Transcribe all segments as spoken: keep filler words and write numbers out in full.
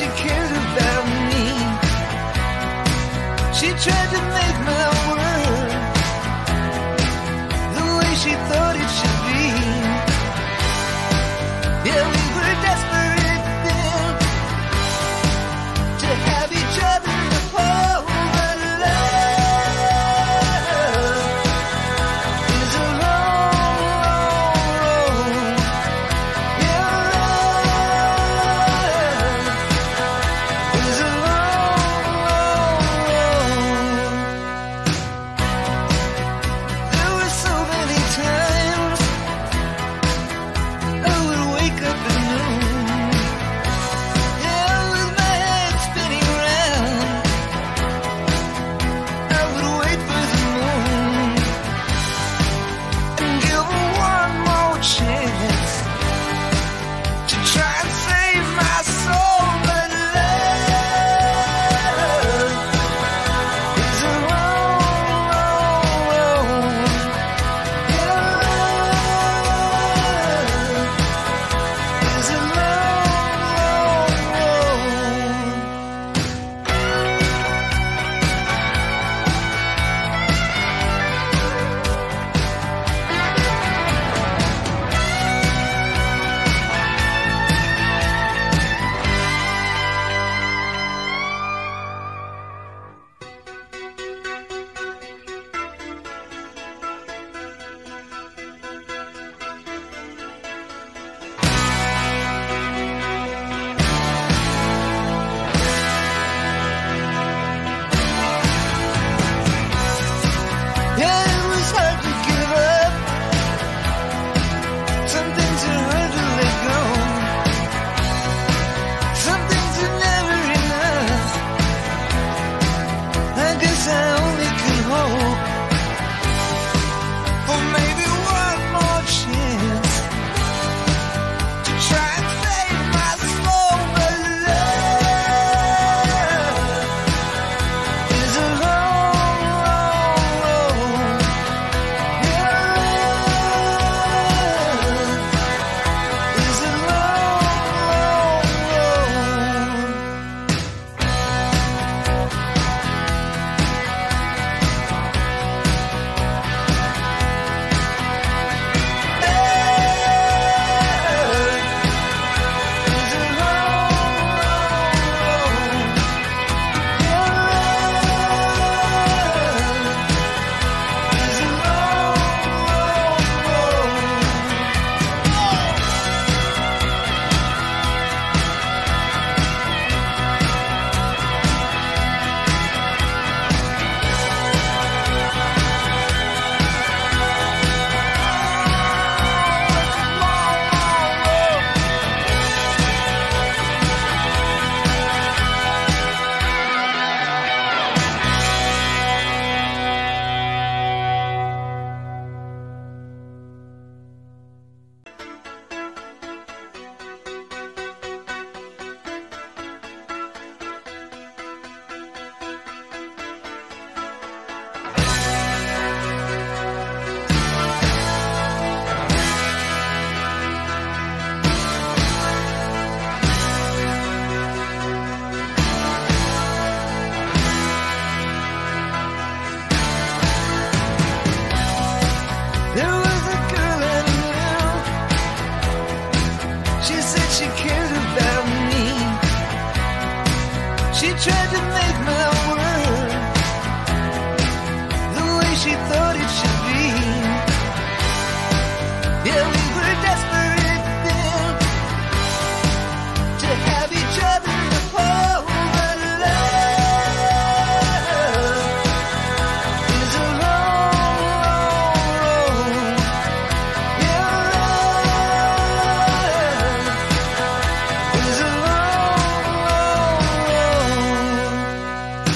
she cared about me. She tried to make my world the way she thought it should be. Yeah, we were desperate then to have each other before. But love is a long, long road. Yeah, love is a long, long road. There were so many times I would wake up at noon, yeah, with my head spinning round. I would wait for the moon and give her one more chance to try and save my soul. But love is a long, long road. Yeah, love is a long, long road. Yeah, it was hard to give up. Some things are hard to let go. Some things are never enough. I guess I only could hope for maybe one more chance to try and save my soul. But love is a long, long road. Yeah, love is a long, long road. There was a girl I knew. She said she cared about me. She tried to make my world the way she thought it should be. Yeah, we were desperate then to have each other before. But love is a long, long road. Yeah, love is a long, long road.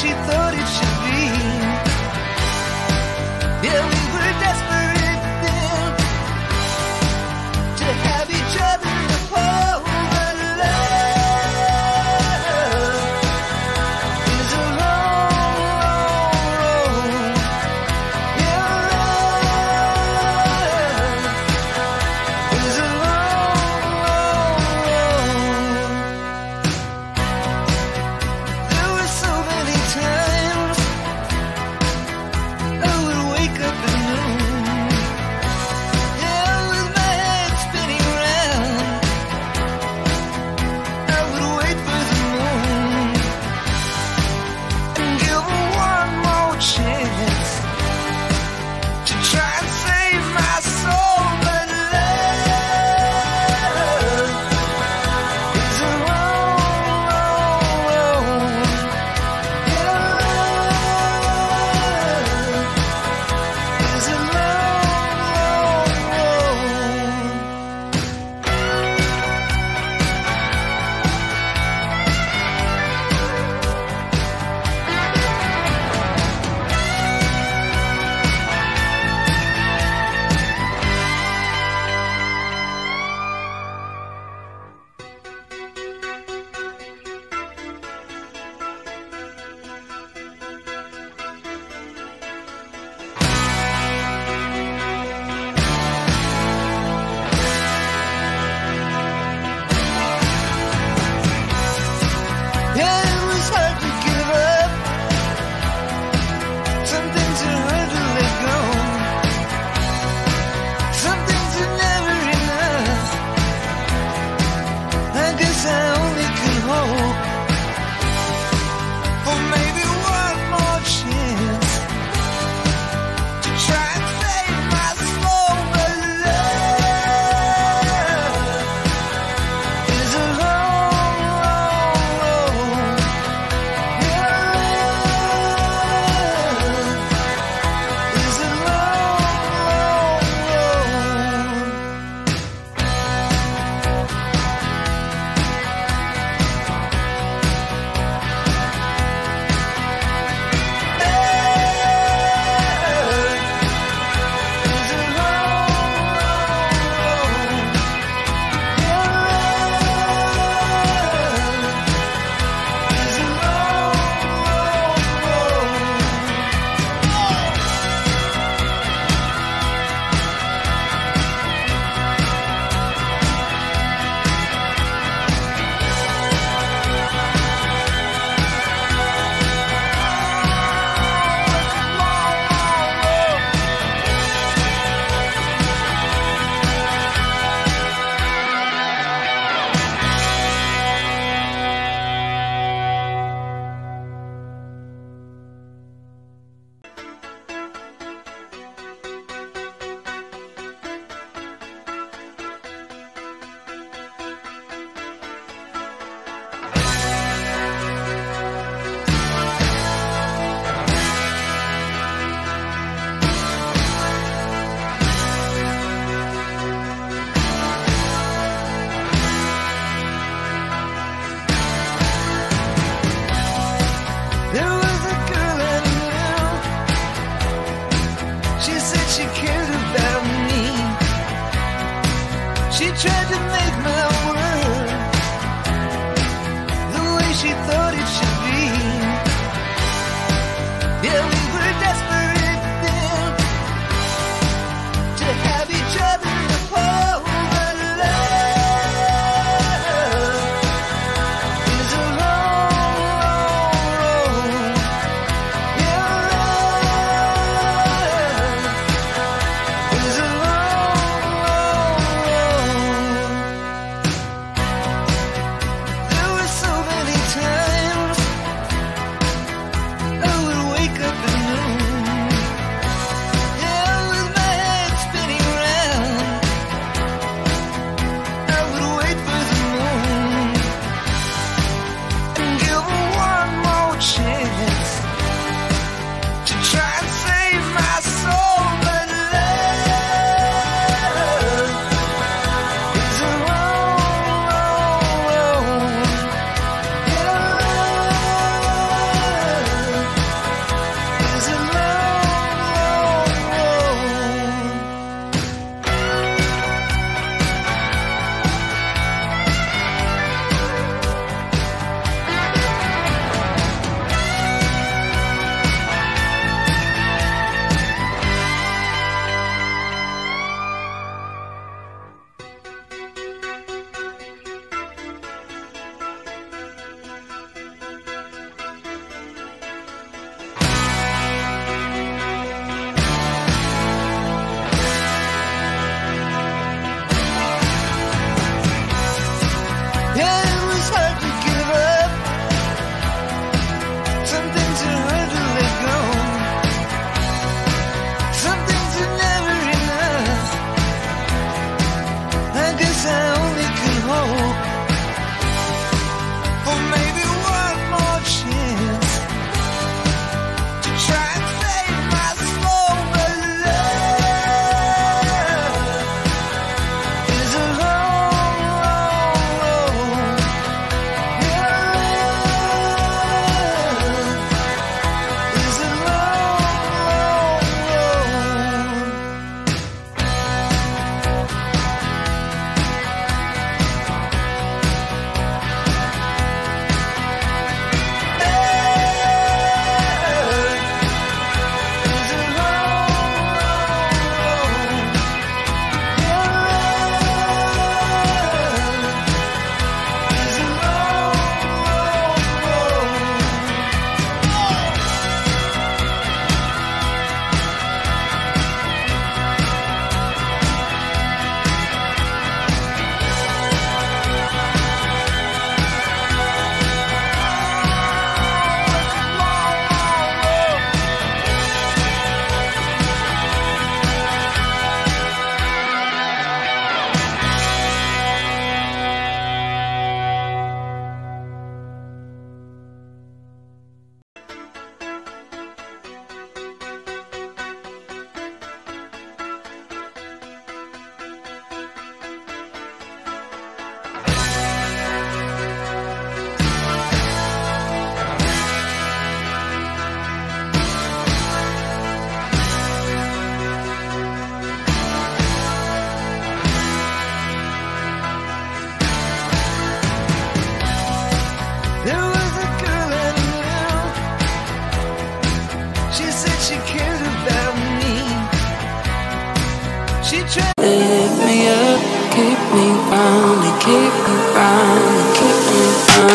she thought it should be. Yeah, we were desperate then to have each other to fall. But love is a long, long road. Yeah, love is a long, long road. There were so many times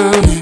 around.